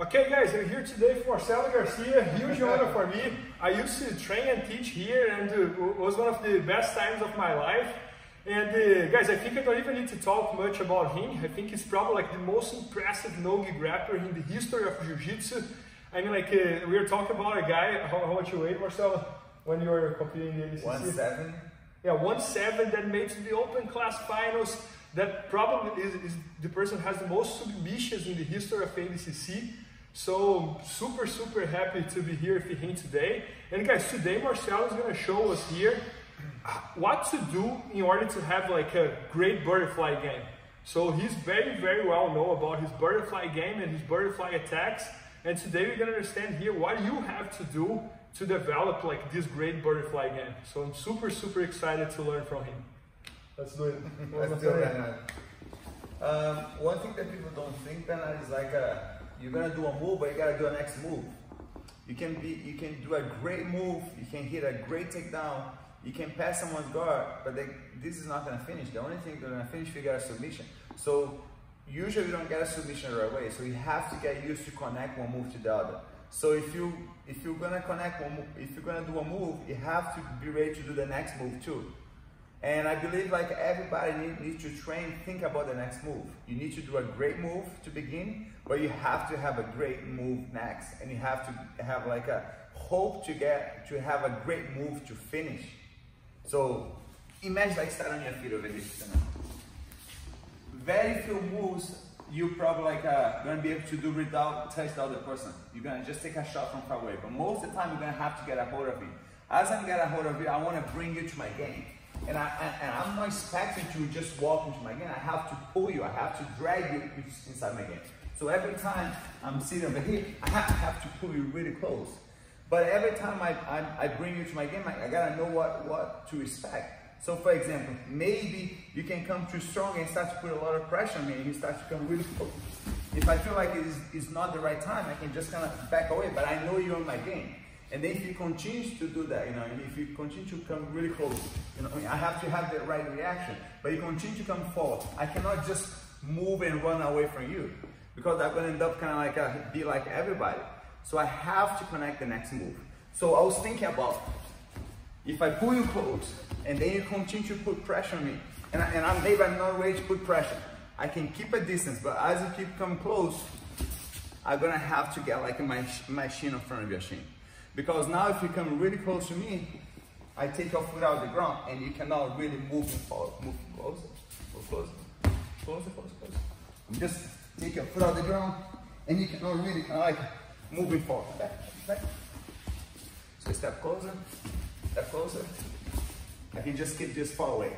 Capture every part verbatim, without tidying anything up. Okay guys, I'm here today for Marcelo Garcia, huge honor for me. I used to train and teach here and it was one of the best times of my life. And uh, guys, I think I don't even need to talk much about him. I think he's probably like the most impressive no-gi grappler in the history of Jiu-Jitsu. I mean, like, uh, we were talking about a guy, how, how much you weigh, Marcelo, when you were competing in the A D C C? one seven. Yeah, one seven, that made to the open class finals. That probably is, is the person has the most submissions in the history of A D C C. So super, super happy to be here with him today. And guys, today Marcelo is gonna show us here what to do in order to have like a great butterfly game. So he's very, very well known about his butterfly game and his butterfly attacks. And today we're gonna understand here what you have to do to develop like this great butterfly game. So I'm super, super excited to learn from him. Let's do it. Let's do it. Um, one thing that people don't think, Bernardo, is like a you're gonna do a move, but you gotta do a next move. You can be, you can do a great move, you can hit a great takedown, you can pass someone's guard, but they, this is not gonna finish. The only thing that's gonna finish, you got a submission. So usually you don't get a submission right away. So you have to get used to connect one move to the other. So if you if you're gonna connect one move, if you're gonna do a move, you have to be ready to do the next move too. And I believe like everybody need, needs to train, think about the next move. You need to do a great move to begin, but you have to have a great move next. And you have to have like a hope to get, to have a great move to finish. So imagine like start on your feet over here. Very few moves you probably like uh, gonna be able to do without touch the other person. You're gonna just take a shot from far away. But most of the time you're gonna have to get a hold of it. As I'm getting a hold of it, I wanna bring you to my game. And, I, and, and I'm not expecting you to just walk into my game. I have to pull you. I have to drag you inside my game. So every time I'm sitting over here, I have, I have to pull you really close. But every time I, I, I bring you to my game, I, I gotta know what, what to expect. So for example, maybe you can come too strong and start to put a lot of pressure on me and you start to come really close. If I feel like it is, it's not the right time, I can just kind of back away, but I know you're on my game. And then if you continue to do that, you know, if you continue to come really close, you know, I mean, I have to have the right reaction, but you continue to come forward. I cannot just move and run away from you because I'm gonna end up kind of like, a, be like everybody. So I have to connect the next move. So I was thinking about, if I pull you close and then you continue to put pressure on me, and, I, and I'm, maybe I'm not ready to put pressure, I can keep a distance, but as you keep coming close, I'm gonna have to get like my, my shin in front of your shin. Because now if you come really close to me, I take your foot out of the ground and you cannot really move forward. Move closer, move closer, closer, closer, closer. You just take your foot out of the ground and you cannot really kind of like moving forward. Back, back. So step closer, step closer. I can just keep this far away.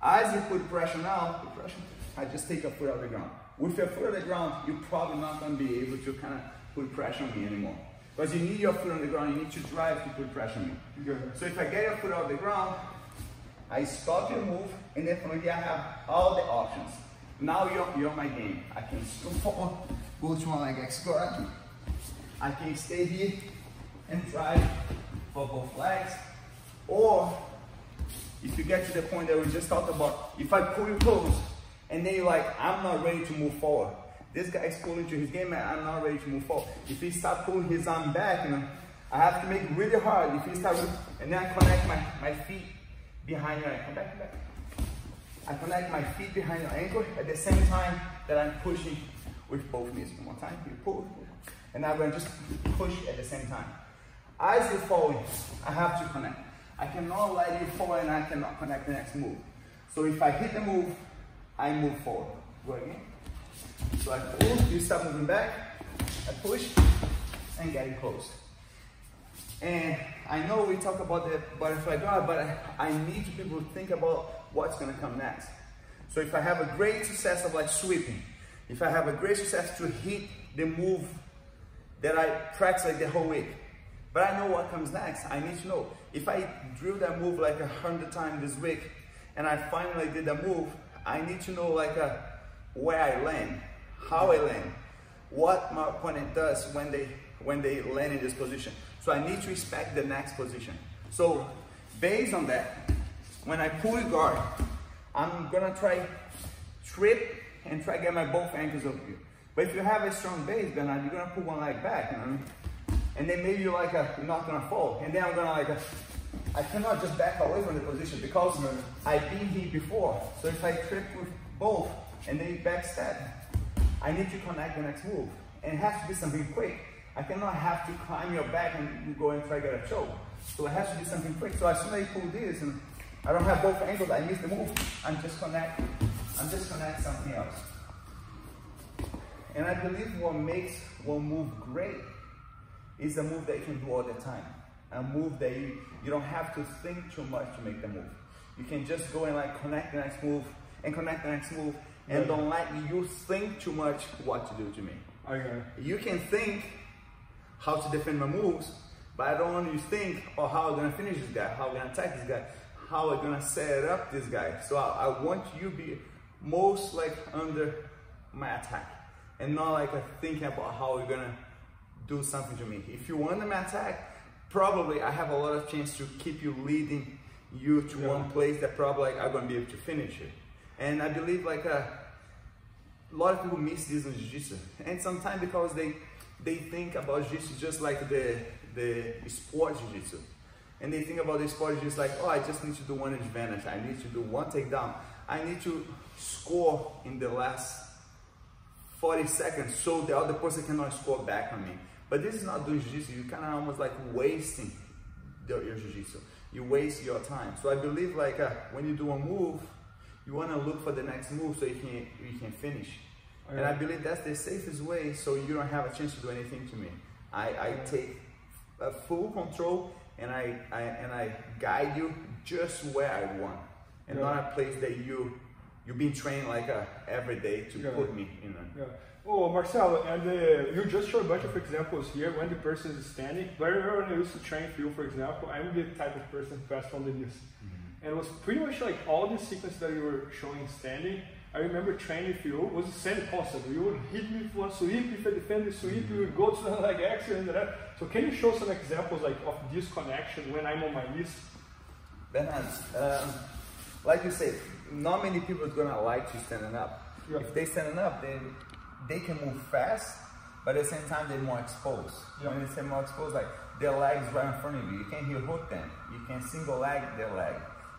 As you put pressure now, put pressure, I just take your foot out of the ground. With your foot on the ground, you're probably not gonna be able to kind of put pressure on me anymore. Because you need your foot on the ground, you need to drive to put pressure on me. Good. So if I get your foot out of the ground, I stop your move, and then from here I have all the options. Now you're, you're on my game. I can go forward, go to my leg guard. I can stay here and drive for both legs. Or if you get to the point that we just talked about, if I pull you close, and then you're like, I'm not ready to move forward. This guy is pulling to his game and I'm not ready to move forward. If he starts pulling his arm back, you know, I have to make really hard. If he starts, and then I connect my, my feet behind your ankle. Back, back. I connect my feet behind your ankle at the same time that I'm pushing with both knees. One more time, you pull, pull. And now I'm gonna just push at the same time. As you fall, I have to connect. I cannot let you fall and I cannot connect the next move. So if I hit the move, I move forward. Go again. So I pull, you start moving back, I push, and get it close. And I know we talk about the butterfly guard, but I, I need people to think about what's gonna come next. So if I have a great success of like sweeping, if I have a great success to hit the move that I practice like the whole week, but I know what comes next, I need to know. If I drill that move like a hundred times this week, and I finally did that move, I need to know like a, where I land, how I land, what my opponent does when they when they land in this position. So I need to respect the next position. So based on that, when I pull your guard, I'm gonna try trip and try to get my both ankles over you. But if you have a strong base, then you're gonna put one leg back, you know what I mean? And then maybe you're like, a, you're not gonna fall. And then I'm gonna like, a, I cannot just back away from the position because I've been here before. So if I trip with both and then backstep, I need to connect the next move. And it has to be something quick. I cannot have to climb your back and go and try to get a choke. So it has to be something quick. So as soon as I pull this and I don't have both ankles, I miss the move. I'm just connecting. I'm just connecting something else. And I believe what makes one move great is a move that you can do all the time. A move that you, you don't have to think too much to make the move. You can just go and like connect the next move and connect the next move and don't let you think too much what to do to me. Okay. You can think how to defend my moves, but I don't want you to think, oh, how I'm gonna finish this guy, how I'm gonna attack this guy, how I'm gonna set up this guy. So I, I want you to be most like under my attack and not like thinking about how you're gonna do something to me. If you under my attack, probably I have a lot of chance to keep you leading you to yeah. one place that probably like, I'm gonna be able to finish it. And I believe like a, a lot of people miss this in Jiu-Jitsu. And sometimes because they they think about Jiu-Jitsu just like the, the sport Jiu-Jitsu. And they think about the sport Jiu-Jitsu like, oh, I just need to do one advantage. I need to do one takedown. I need to score in the last forty seconds so the other person cannot score back on me. But this is not doing Jiu-Jitsu. You're kind of almost like wasting the, your Jiu-Jitsu. You waste your time. So I believe like uh, when you do a move, you want to look for the next move so you can, you can finish. Okay. And I believe that's the safest way so you don't have a chance to do anything to me. I, I take a full control and I, I, and I guide you just where I want. And yeah. not a place that you, you've been trained like a, every day to yeah. put me in. A, yeah. Oh, Marcelo, and uh, you just showed a bunch of examples here when the person is standing. But I remember when I used to train you, for example, I'm the type of person fast on the knees. Mm-hmm. And it was pretty much like all the sequence that you were showing standing. I remember training with you, it was the same concept. You would hit me for a sweep, if I defend the sweep, you would go to the leg action and that. So can you show some examples like of this connection when I'm on my knees? Bernardo, um, like you said, not many people are gonna like you standing up. Yeah. If they standing up, then they can move fast, but at the same time, they're more exposed. Yeah. When they say more exposed, like their legs right in front of you. You can heel hook them. You can single leg their leg.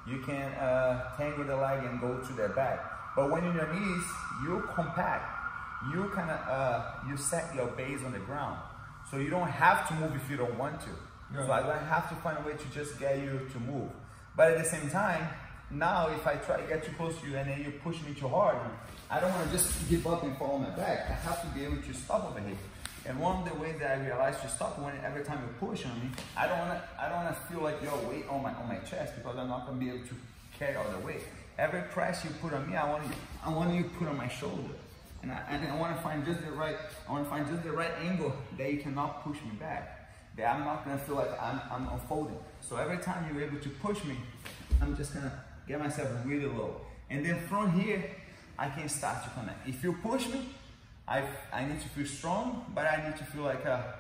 You can uh, tangle the leg and go to their back. But when you're on your knees, you compact. You kind of uh, you set your base on the ground, so you don't have to move if you don't want to. Yeah. So I don't have to find a way to just get you to move. But at the same time, now if I try to get too close to you and then you push me too hard, I don't want to just give up and fall on my back. I have to be able to stop over here. And one of the ways that I realized to stop when every time you push on me, I don't wanna I don't wanna feel like your weight on my on my chest because I'm not gonna be able to carry all the weight. Every press you put on me, I want you I want you to put on my shoulder. And I and I wanna find just the right I wanna find just the right angle that you cannot push me back. That I'm not gonna feel like I'm I'm unfolding. So every time you're able to push me, I'm just gonna get myself really low. And then from here I can start to connect. If you push me, I, I need to feel strong, but I need to feel like a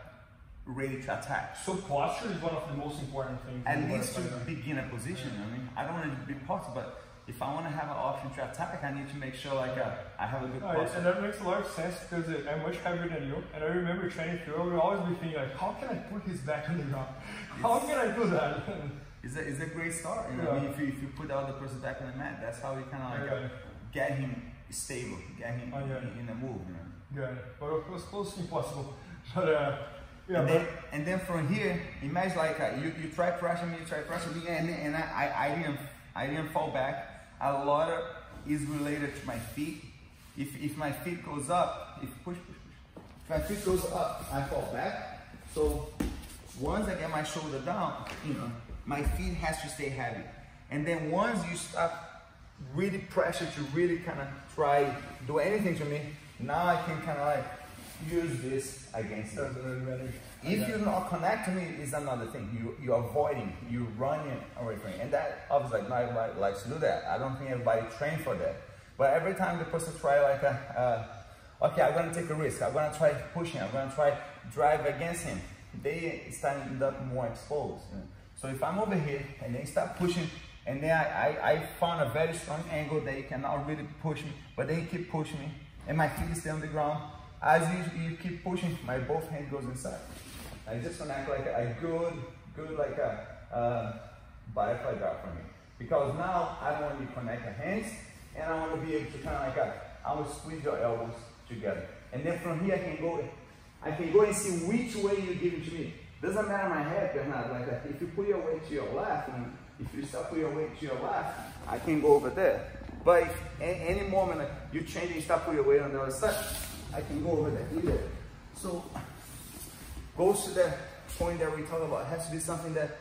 ready to attack. So posture is one of the most important things. At least to begin a position. Yeah. I mean, I don't want to be posture, but if I want to have an option to attack, I need to make sure like a, I have a good posture. Right. And that makes a lot of sense because I'm much heavier than you. And I remember training through, I would always be thinking like, how can I put his back on the ground? How can I do that? It's a, it's a great start. You know? Yeah. I mean, if you, if you put the other person back on the mat, that's how you kind of like yeah. get him stable, get him oh, yeah. in, in the move. You know? Yeah, but of course, close to impossible. But, uh, yeah, and, then, and then from here, imagine like uh, you, you try pressing me, you try pressing me, and, and I, I, I, didn't, I didn't fall back. A lot of is related to my feet. If, if my feet goes up, if, push, push, push. if my feet goes up, I fall back. So once I get my shoulder down, you know, my feet has to stay heavy. And then once you start really pressure to really kind of try do anything to me, now I can kind of like use this against you. If you're not connecting me, it's another thing. You, you're avoiding, you're running away from me. And that, obviously, not everybody likes to do that. I don't think everybody trained for that. But every time the person try like, a, uh, okay, I'm going to take a risk. I'm going to try pushing. I'm going to try drive against him. They start to end up more exposed. Yeah. So if I'm over here and they start pushing, and then I, I, I found a very strong angle that you cannot really push me, but they keep pushing me. And my feet stay on the ground, As you, you keep pushing, my both hand goes inside. I just want to act like a good, good like a uh, butterfly drop for me. Because now I want to connect the hands, and I want to be able to kind of like a, I will squeeze your elbows together. And then from here I can go, I can go and see which way you give it to me. Doesn't matter my head, Bernardo, like that. If you put your weight to your left, and if you start putting your weight to your left, I can go over there. But if at any moment you change and start putting your weight on the other side, I can go over there either. So, goes to that point that we talk about. It has to be something that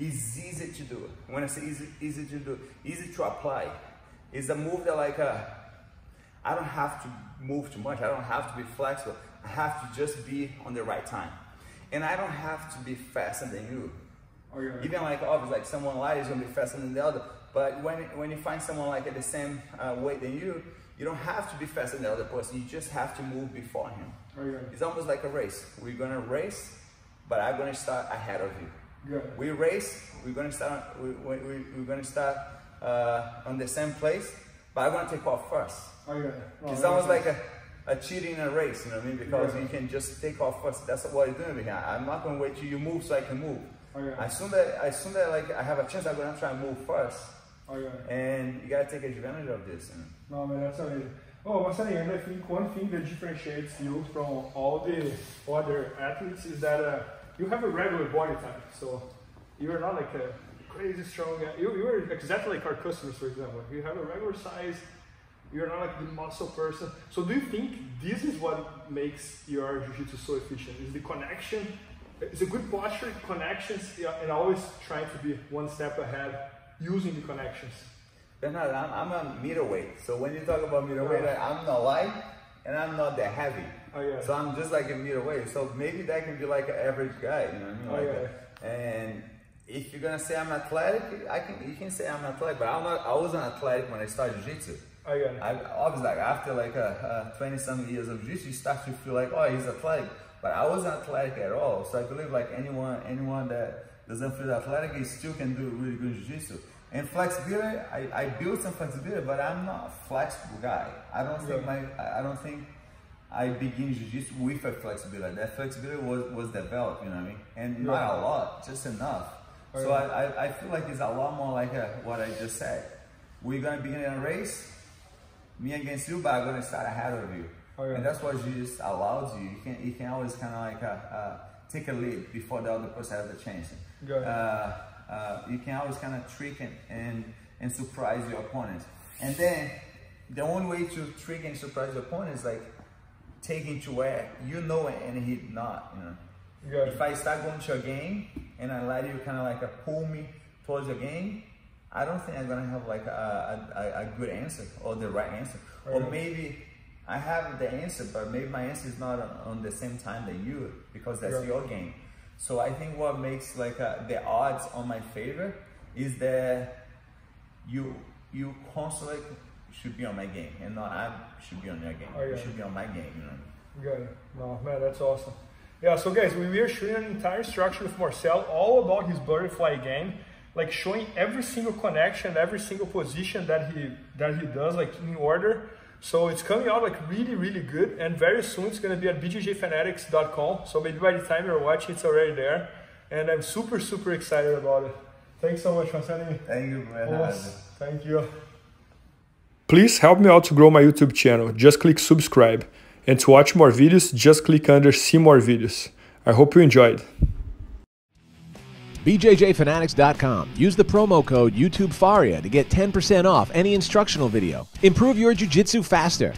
is easy to do. When I say easy, easy to do, easy to apply. It's a move that like, uh, I don't have to move too much. I don't have to be flexible. I have to just be on the right time. And I don't have to be faster than you. Or even right. Like obviously, like someone light is gonna be faster than the other. But when when you find someone like at the same uh, weight than you, you don't have to be faster than the other person. You just have to move before him. Right. It's almost like a race. We're gonna race, but I'm gonna start ahead of you. Yeah. We race. We're gonna start. We we we're gonna start uh, on the same place, but I'm gonna take off first. Oh, yeah. Oh, it's almost like a. A cheating in a race, you know what I mean? Because yeah. You can just take off first. That's what I'm doing here. I'm not gonna wait till you move so I can move. Oh, yeah. I assume that I assume that like I have a chance. I'm gonna try and move first. Oh, yeah. And you gotta take advantage of this. You know? No, man, that's amazing. Oh, once again, I think one thing that differentiates you from all the other athletes is that uh, you have a regular body type. So you're not like a crazy strong. You you are exactly like our customers, for example. You have a regular size. You're not like the muscle person. So do you think this is what makes your Jiu-Jitsu so efficient? Is the connection, it's a good posture, connections, and always trying to be one step ahead using the connections? Bernardo, I'm, I'm a middleweight. So when you talk about middleweight, oh. like, I'm not light and I'm not that heavy. Oh, yeah. So I'm just like a middleweight. So maybe that can be like an average guy, you know what I mean? Oh, like yeah. a, and if you're gonna say I'm athletic, I can, you can say I'm athletic, but I'm not, I wasn't athletic when I started Jiu-Jitsu. I got it. I, obviously, like after like a, a twenty-something years of jiu-jitsu, you start to feel like, oh, he's athletic. But I wasn't athletic at all. So I believe like anyone, anyone that doesn't feel athletic, he still can do really good jiu-jitsu. And flexibility, I, I built some flexibility, but I'm not a flexible guy. I don't yeah. think my, I don't think I begin jiu-jitsu with a flexibility. That flexibility was was developed, you know what I mean? And yeah. not a lot, just enough. Right. So I, I, I feel like it's a lot more like a, what I just said. We're gonna begin a race. Me against you, but I'm gonna start ahead of you, oh, yeah. and that's what jiu-jitsu allows you. You can you can always kind of like uh, uh, take a lead before the other person has a chance. Go ahead. Uh, uh, you can always kind of trick and, and and surprise your opponent. And then the only way to trick and surprise your opponent is like taking to where you know it and he not. You know, if I start going to your game and I let you kind of like uh, pull me towards your game. I don't think I'm gonna have like a, a, a good answer or the right answer. Right. Or maybe I have the answer, but maybe my answer is not on, on the same time that you, because that's right. your game. So I think what makes like a, the odds on my favor is that you you constantly should be on my game and not I should be on your game. Oh, yeah. You should be on my game, you know? Good, no, man, that's awesome. Yeah, so guys, we were shooting an entire instruction with Marcel all about his butterfly game. Like showing every single connection, every single position that he that he does, like in order. So it's coming out like really, really good. And very soon it's gonna be at B J J Fanatics dot com. So maybe by the time you're watching, it's already there. And I'm super, super excited about it. Thanks so much, Marcelinho. Thank you, man. Thank you. Please help me out to grow my YouTube channel. Just click subscribe. And to watch more videos, just click under see more videos. I hope you enjoyed. B J J Fanatics dot com. Use the promo code YouTube Faria to get ten percent off any instructional video. Improve your jiu-jitsu faster.